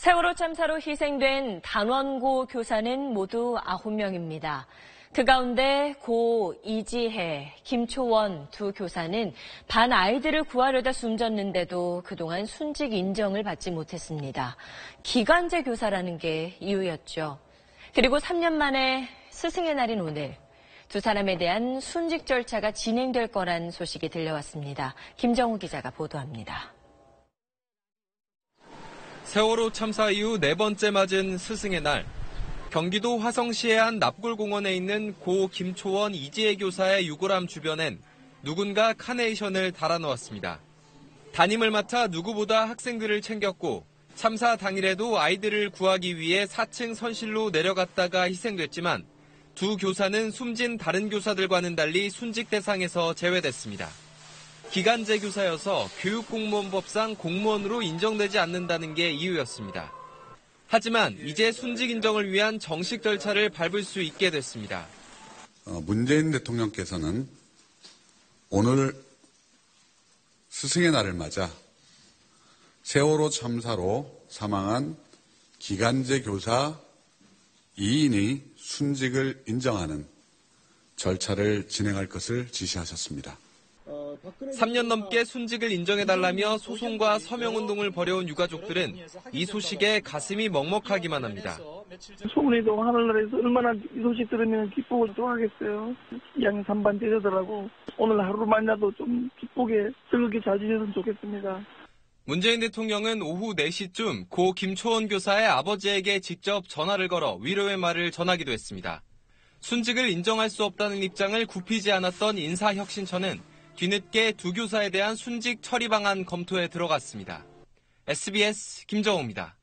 세월호 참사로 희생된 단원고 교사는 모두 9명입니다. 그 가운데 고 이지혜, 김초원 두 교사는 반 아이들을 구하려다 숨졌는데도 그동안 순직 인정을 받지 못했습니다. 기간제 교사라는 게 이유였죠. 그리고 3년 만에 스승의 날인 오늘 두 사람에 대한 순직 절차가 진행될 거란 소식이 들려왔습니다. 김정우 기자가 보도합니다. 세월호 참사 이후 4번째 맞은 스승의 날. 경기도 화성시의 한 납골공원에 있는 고 김초원 이지혜 교사의 유골함 주변엔 누군가 카네이션을 달아놓았습니다. 담임을 맡아 누구보다 학생들을 챙겼고 참사 당일에도 아이들을 구하기 위해 4층 선실로 내려갔다가 희생됐지만 두 교사는 숨진 다른 교사들과는 달리 순직 대상에서 제외됐습니다. 기간제 교사여서 교육공무원법상 공무원으로 인정되지 않는다는 게 이유였습니다. 하지만 이제 순직 인정을 위한 정식 절차를 밟을 수 있게 됐습니다. 문재인 대통령께서는 오늘 스승의 날을 맞아 세월호 참사로 사망한 기간제 교사 2인이 순직을 인정하는 절차를 진행할 것을 지시하셨습니다. 3년 넘게 순직을 인정해달라며 소송과 서명운동을 벌여온 유가족들은 이 소식에 가슴이 먹먹하기만 합니다. 소문에도 하늘나라에서 얼마나 이 소식 들으면 기쁘고 좋아하겠어요. 양산반 제자들하고 오늘 하루 만나도 좀 기쁘게 즐겁게 잘 지내면 좋겠습니다. 문재인 대통령은 오후 4시쯤 고 김초원 교사의 아버지에게 직접 전화를 걸어 위로의 말을 전하기도 했습니다. 순직을 인정할 수 없다는 입장을 굽히지 않았던 인사혁신처는 뒤늦게 두 교사에 대한 순직 처리 방안 검토에 들어갔습니다. SBS 김정우입니다.